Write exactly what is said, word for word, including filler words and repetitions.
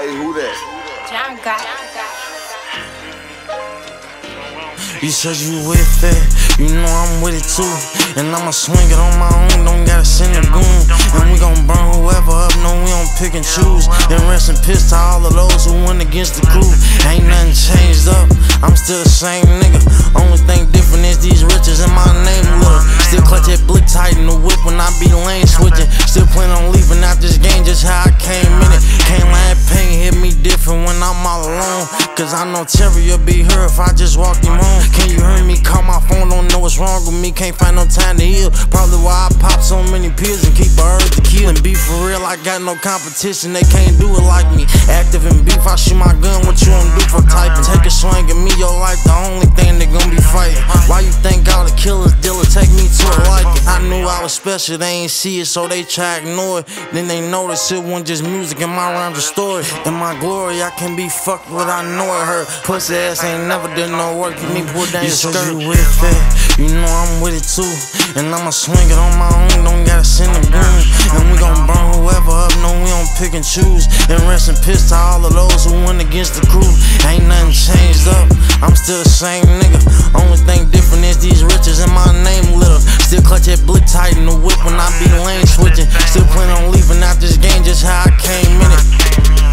Hey, who that? John got it. You said you with it, you know I'm with it too. And I'ma swing it on my own, don't gotta send a goon. And we gon' burn whoever up, no, we don't pick and choose. Then rest in piss to all of those who went against the crew. Ain't nothing changed up, I'm still the same nigga. Only thing different is these riches in my name, look. Still clutch that blick tight in the whip when I be lane switching. Still plan on leaving out this game, just how I came in it. Can't let pain hit me different when I'm all alone. Cause I know Terry'll be here if I just walk him home. Can you hear me? Call my phone, don't know what's wrong with me. Can't find no time to heal. Probably why I pop so many pills and keep a urge to kill. And be for real, I got no competition, they can't do it like me. Active in beef, I shoot my gun, what you don't do for typing. Take a swing at me, your life the only thing they gon' be fighting. Why you think all the killers dealer take me to a like it? I knew I was special, they ain't see it, so they try ignore it. Then they notice it wasn't just music and my rhymes a story. In my glory, I can be fucked what I know it hurt. Pussy ass ain't never did no work, you need pull down your skirt. You with it, you know I'm with it too. And I'ma swing it on my own, don't gotta send a goon. And we gon' burn whoever up, no, we don't pick and choose. And rest in piss to all of those who went against the crew. Ain't nothing changed up, I'm still the same nigga. Only thing different is these riches in my name, little. Still clutch that blick tight in the whip when I be lane switching. Still plan on leaving out this game, just how I came in it.